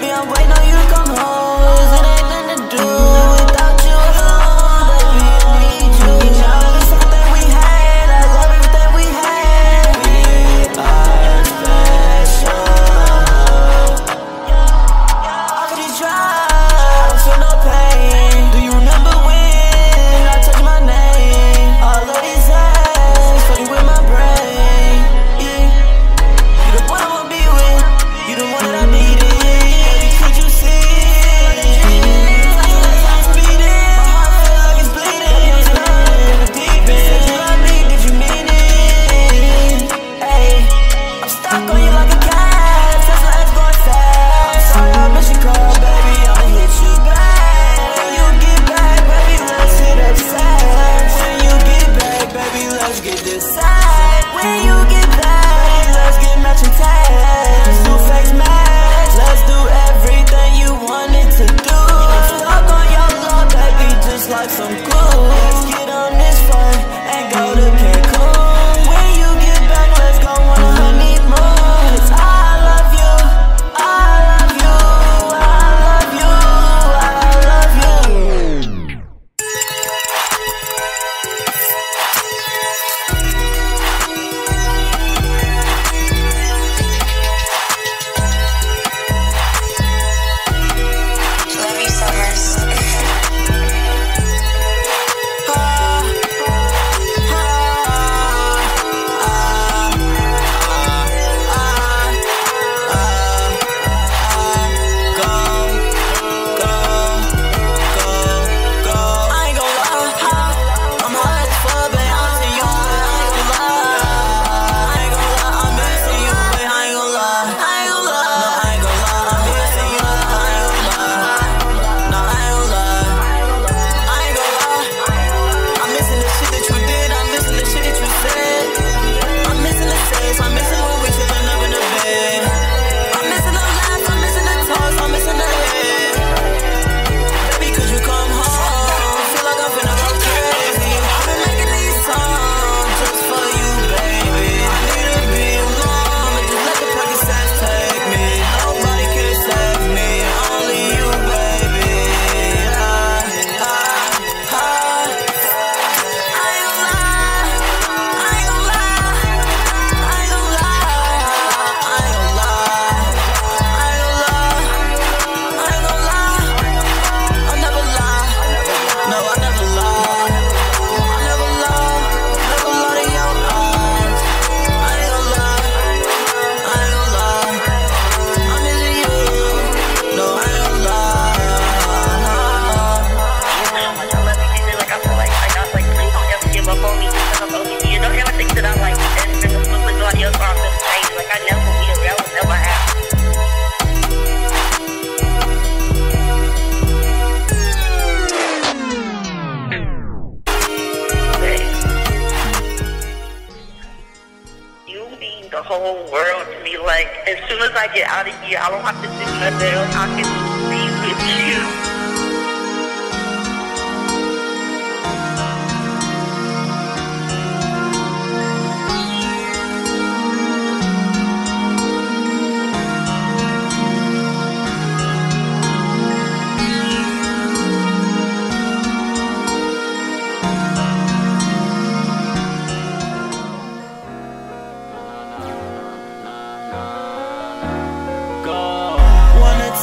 Baby, I'm waiting on you to come home. It ain't nothing to do without you alone. Baby, I need you. All the stuff that we had, I love everything we had. We are special. I could just drive, feel no pain. Do you remember when I touched my name? All of these eyes, fucking with my brain. Yeah. You the one I wanna be with. You the one that I need.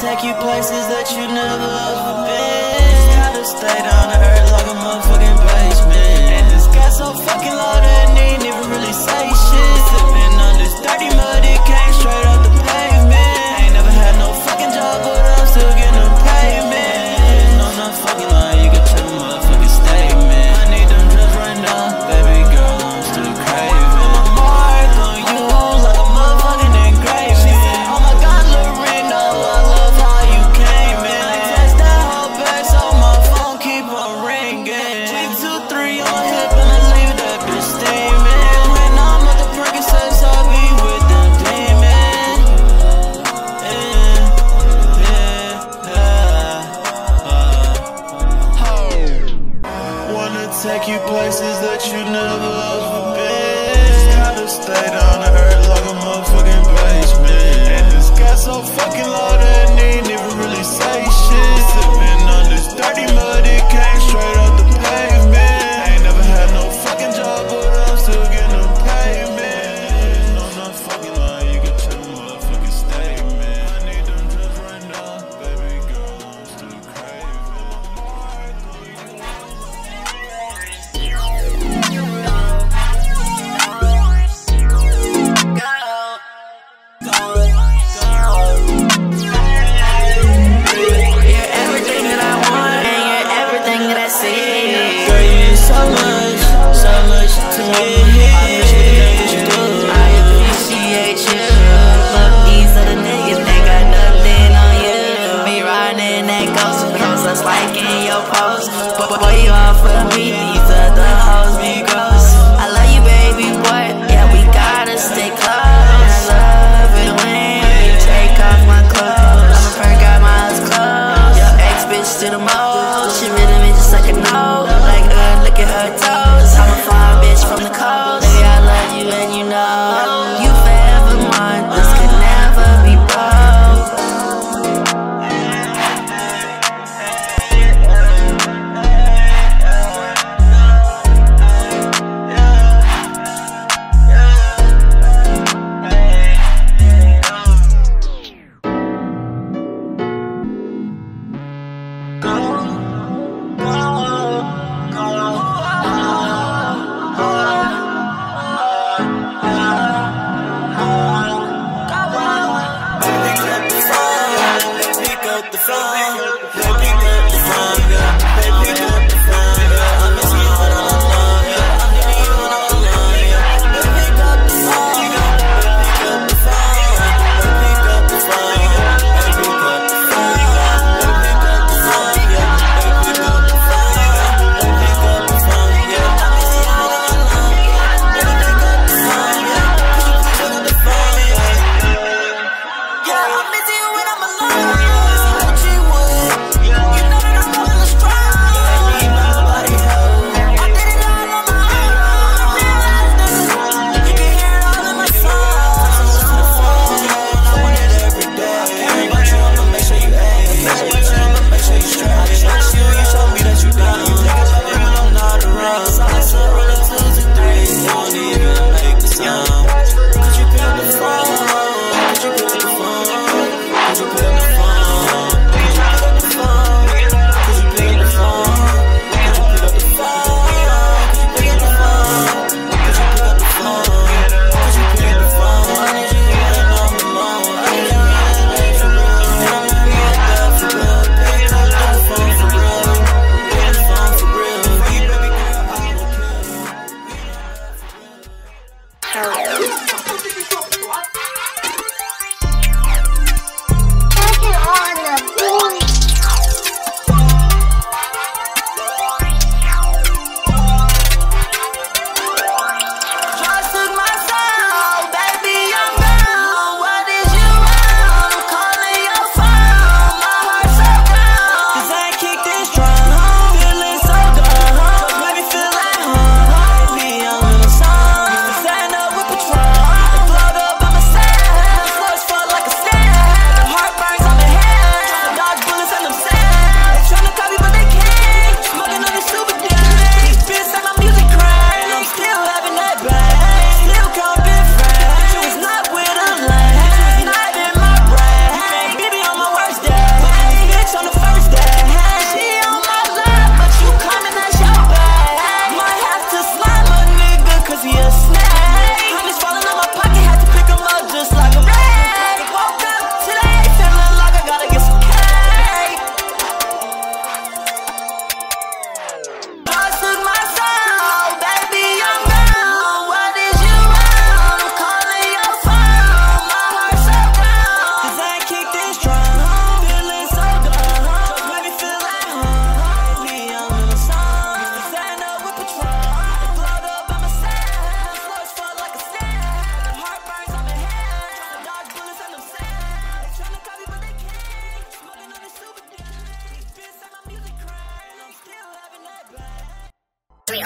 Take you places that you never ever been. Gotta stay down to earth like a motherfucking basement. And this got so fucking loaded, and he never really say shit. Sipping on this dirty mud, it came straight off the pavement. Ain't never had no fucking job, but I'm still getting them payment. And I'm not fucking lying, you can check my motherfucking statement. I need them drugs right now, baby girl, I'm still craving. I'm a mark on you like a motherfucking engraving. Oh my God, Lorena, I love you places that you never ever been. Gotta stay down to earth like a motherfucking basement. And this got so fucking loaded, really say shit. Sipping on this dirty mud, it came straight off the pavement. Ain't never had no fucking job, but I'm still getting a payment. No, I'm not fucking lying, you can check my motherfucking statement. I need them drugs right now, baby girl, I'm still craving. Boy, you all for me, these other hoes be gross. I love you, baby boy, yeah, we gotta stay close. I love it when you take off my clothes. I'ma perk out my house clothes. Your ex bitch to the most. She really me just like a nose. Like, look at her toes. I'm a fly bitch from the coast. Baby, I love you and you know you forever mine, this could never be broke.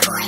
Whoa.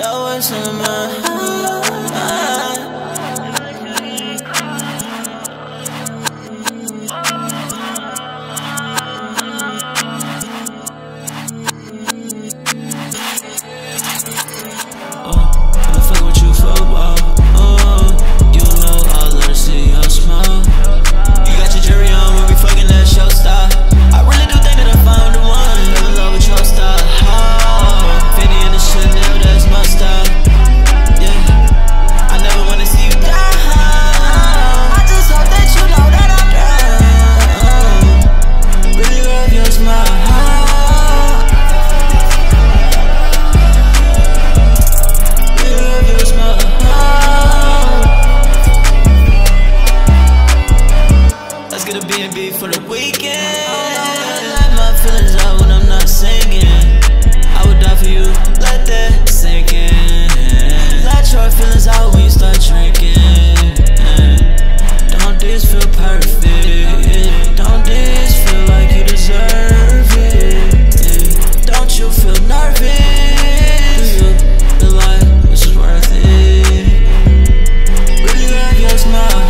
know what's in my mind. Let's get a B&B for the weekend. I let my feelings out when I'm not singing. I would die for you, let that sink in. Let your feelings out when you start drinking. Don't this feel perfect? Don't this feel like you deserve it? Don't you feel nervous? Do you feel like this is worth it? Really love your smile.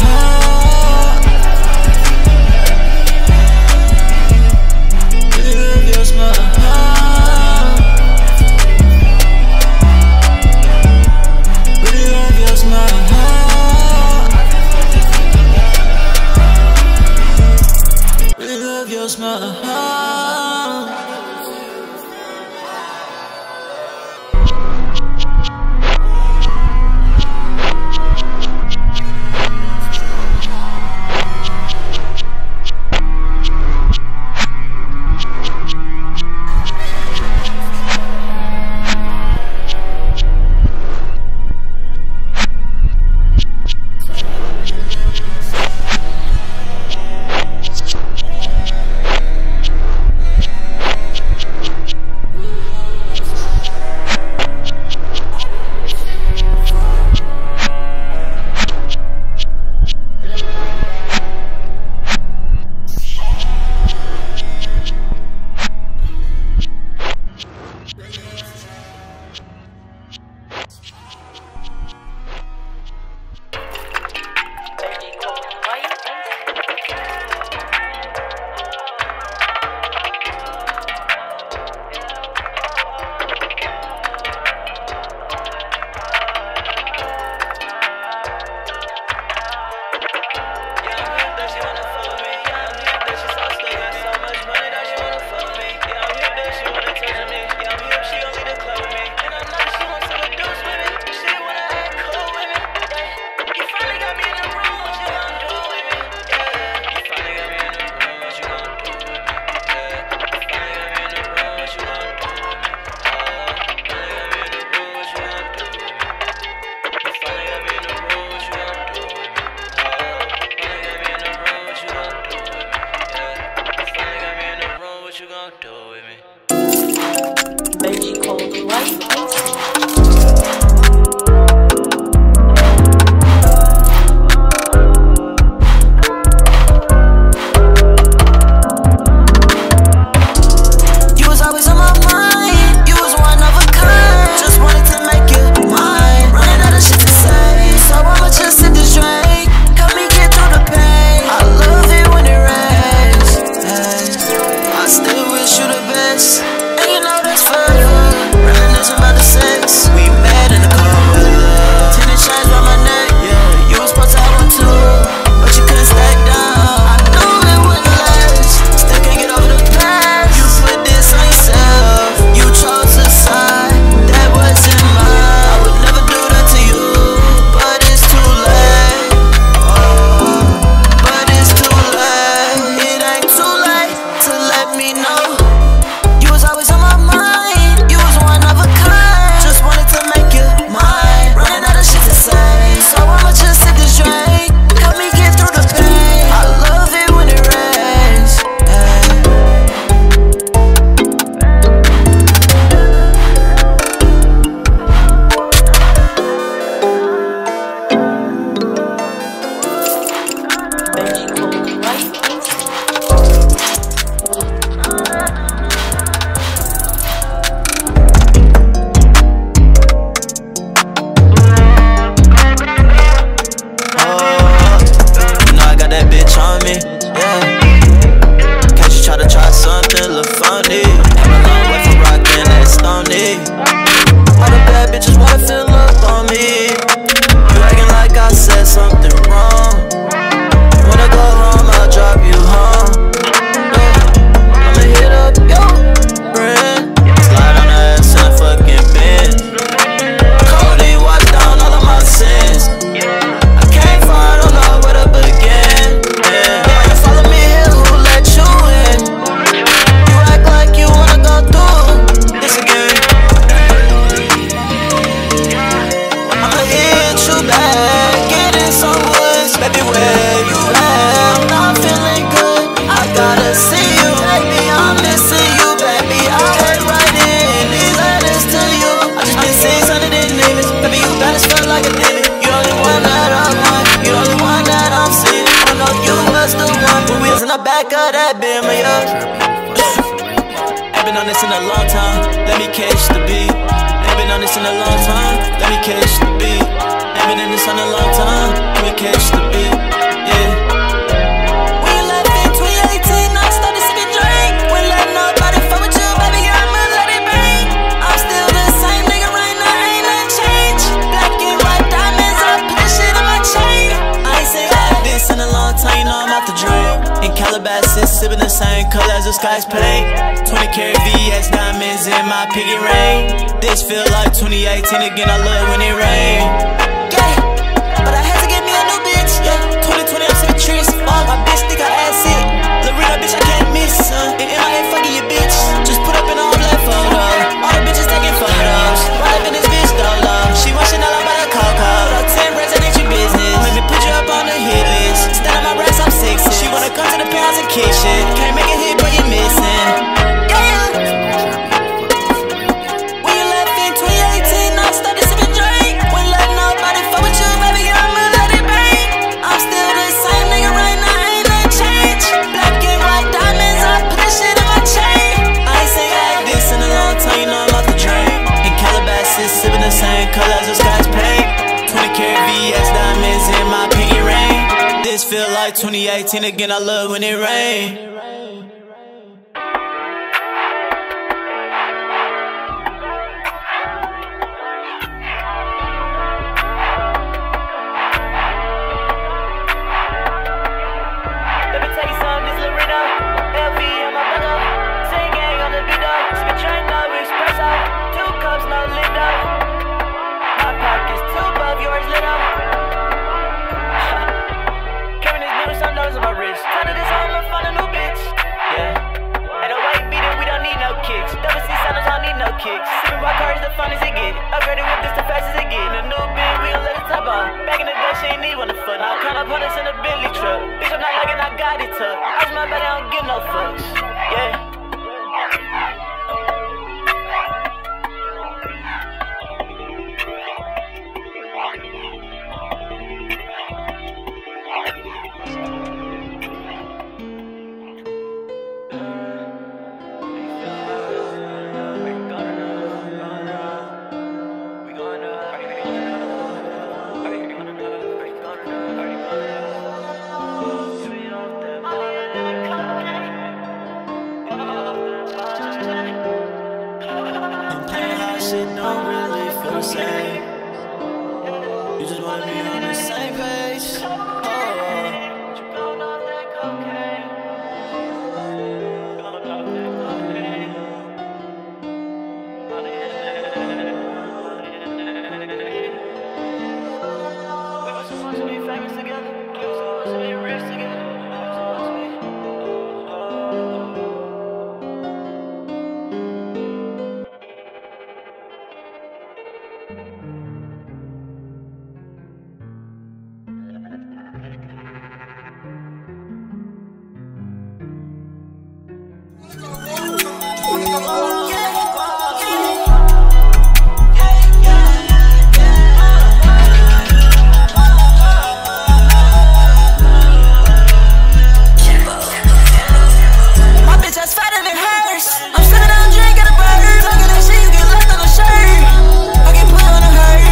catch the beat. Ain't been on this in a long time. Let me catch the beat. Ain't been on this in a long time. Let me catch the beat. Yeah. When you left in 2018, I started sipping drink. When let nobody fuck with you, baby, I'ma let it bang. I'm still the same nigga right now, ain't nothing changed. Black and white diamonds, I put shit on my chain. I ain't seen like this in a long time, you know I'm out the drink. In Calabasas, sipping the same color as the sky's pink. 20 karat VS diamonds in my piggy ring. This feel like 2018 again, I love when it rain. Yeah, but I had to get me a new bitch, yeah. 2020, I'm sipping trees. Oh, my bitch think I ass it. Lorena, bitch, I can't miss, son. And MIA fucking your bitch. Just put up an all black photo. All the bitches taking photos. Right up in this bitch, though, love. She watching all about that cocoa. Put up 10 racks, that ain't your business. Maybe put you up on the hit list. Stand on my racks, I'm 6'6". She wanna come to the parents and kick shit. Can't make it hit, but you're missing. Feel like 2018 again, I love when it rains. Drinking a burger, talking that shit, you get left on a shirt. I can put on a hurt.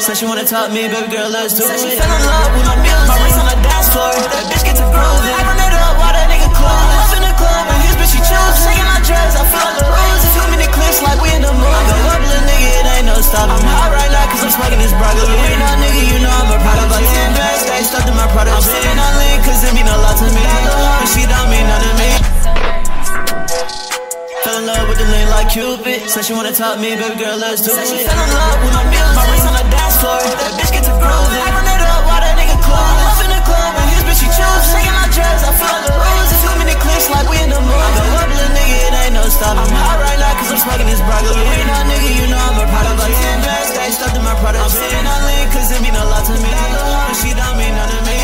Said she wanna top me, baby girl, let's do it. Said she fell in love with my music, my rings on the dance floor. That bitch gets a groove, I run it up while that nigga close. I'm off in the club, and his bitch she choose. Shaking my dress, I feel like a rose. Too many clicks like we in the mood. Go up, little nigga, it ain't no stopping. I'm hot right now, cause I'm smoking this broccoli. You ain't no nigga, you know I'm a product. I got like 10 bags, they stuffed in my product. I'm sitting on lean, cause it mean a lot to me. But she don't mean none to me. Fell in love with the lean like Cupid. Said she wanna top me, baby girl, let's do it. Said she fell in love with my music, my rings on the dance floor. That bitch gets a groove, I run it up while that nigga close. I'm off in the club, and his bitch she choose. Shaking my dress, I feel like a rose. Too many clicks like we in the mood. I go up, little nigga, it ain't no stopping. I'm hot right now, cause I'm smoking this broccoli. You ain't no nigga, you know I'm a product. Like 10 bags, they stuffed in my product. I'm sitting on lean, cause it mean a lot to me. But she don't mean none to me.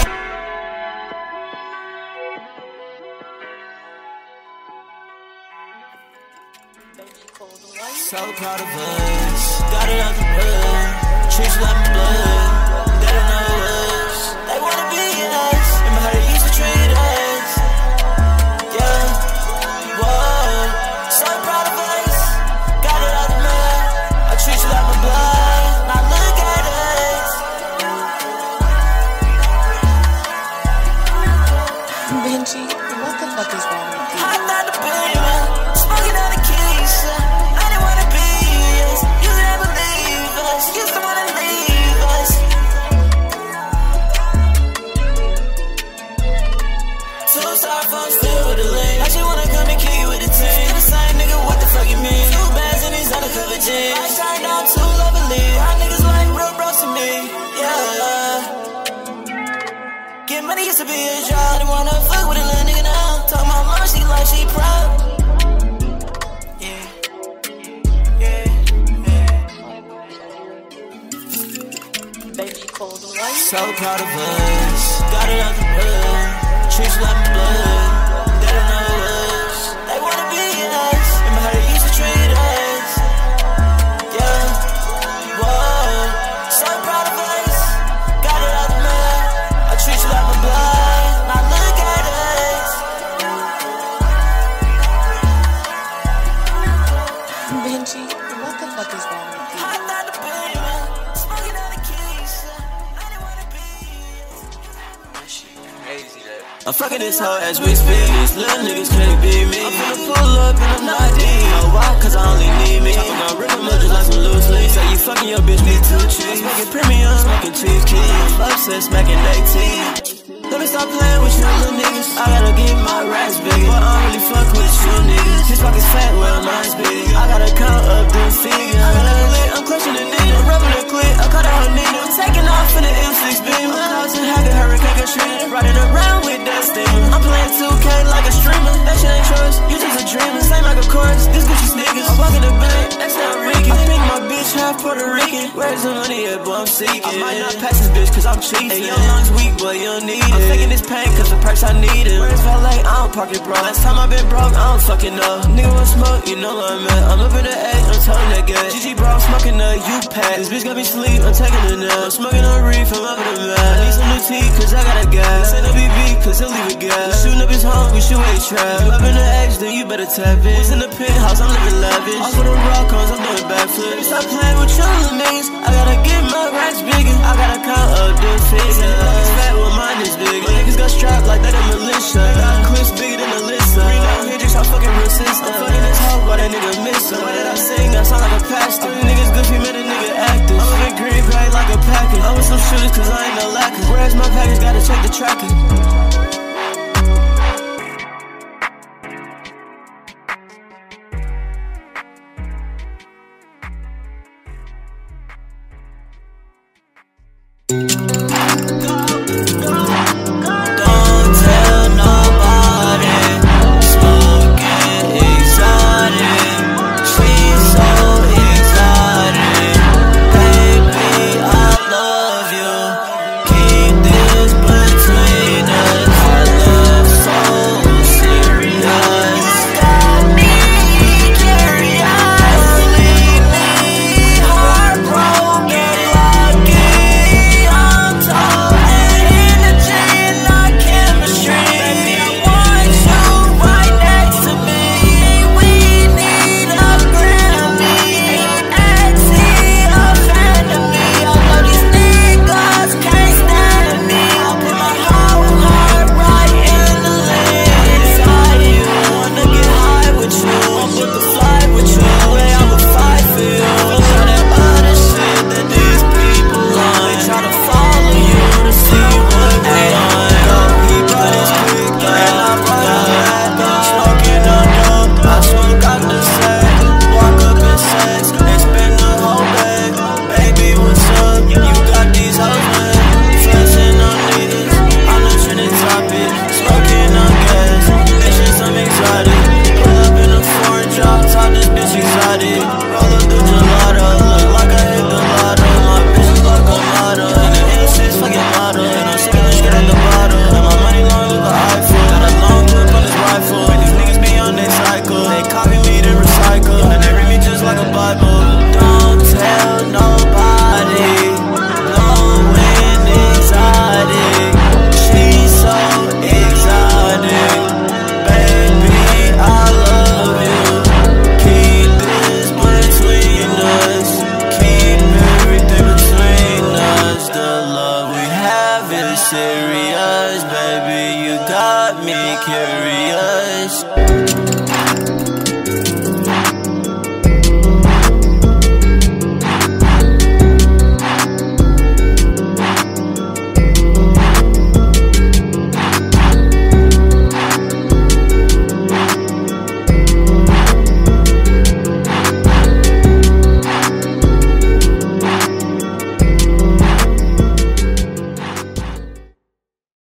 So proud of us, got it out the blood. Treats like my blood, they don't know us. They wanna be us, remember how they used to treat us. Yeah, whoa. So proud of us, got it out the blood. I treat you like my blood, now look at us. Benji, what the fuck is wrong with you? I'm not the baby, smoking out the keys. You're the one that leave us. Two star phone, still with the lane. I just wanna come and kill you with the team. Still the same nigga, what the fuck you mean? Two bands in these undercover jeans. I turned out too lovely. Our niggas like real bros to me, yeah. Get money used to be a job. I didn't wanna fuck with a little nigga now. Talk my mom, she like she proud. So proud of us, got it out the blood. Treats like my blood, they don't know us. They wanna be us, remember how they used to treat us. Yeah, whoa. So proud of us, got it out the blood. I treat you like my blood, now look at us. Benji, what the fuck is wrong with you? I'm not the baby, smoking out the keys. I'm fucking this hoe as we speak. These little niggas can't beat me. I'm finna pull up and I'm not deep. Oh, why? Cause I only need me. I'm gonna rip them up just like some loose leaves. Say you fucking your bitch, me too cheap. Smoking premium, smoking cheese key. I'm upset, smacking they teeth. Let me stop playing with you little niggas. I gotta get my racks bigger. But I don't really fuck with you niggas. His pocket's fat, well mine's big. I gotta count up them figures. I gotta lit, I'm clutching the needle. I'm rubbing the clip, I caught out her needle. Taking off in the M6 beam. I'm causing havoc, hurricane Katrina. Riding around with that steamer. I'm playing 2K like a streamer. That shit ain't yours, you just a dreamer. Same like a chorus, this Gucci sneakers. I'm walking the bank, that's not Ricky. I think my bitch half Puerto Rican. Where's the money at, boy, I'm seeking. I might not pass this bitch cause I'm cheating. Hey, your lungs weak, but you don't need it. I'm taking this pain cause the price I need it. Where's valet, I don't park it, bro. Last time I been broke, I don't fucking know. Nigga want smoke, you know where I'm at. I'm up in the edge, I'm telling that guy GG bro, I'm smoking a U-Pack. This bitch got me sleep, I'm taking a nap. I'm smoking a reef, I'm up in the map. I need some new tea cause I got a gas. Send a BB cause he'll leave a gas. Shooting up his home, we shoot a trap. You up in the edge, then you better tap it. What's in the penthouse, I'm living lavish. Off of the rock cones, I'm doing backflips. Stop playing with your little niggas. I gotta get my racks bigger. I gotta count up them figures. It's fat with mine is big. My niggas got strapped like that in militia. I got clips bigger than Alyssa. Bring out Hendrix, I'm fucking real sister. I'm fucking this hoe while that nigga miss her. Why did I sing? I sound like a pastor. All niggas goofy, man, a nigga actors. I'm in green, bright like a package. I'm with some shooters cause I ain't no lackers. Where's my package? Gotta check the tracker. Between us. this.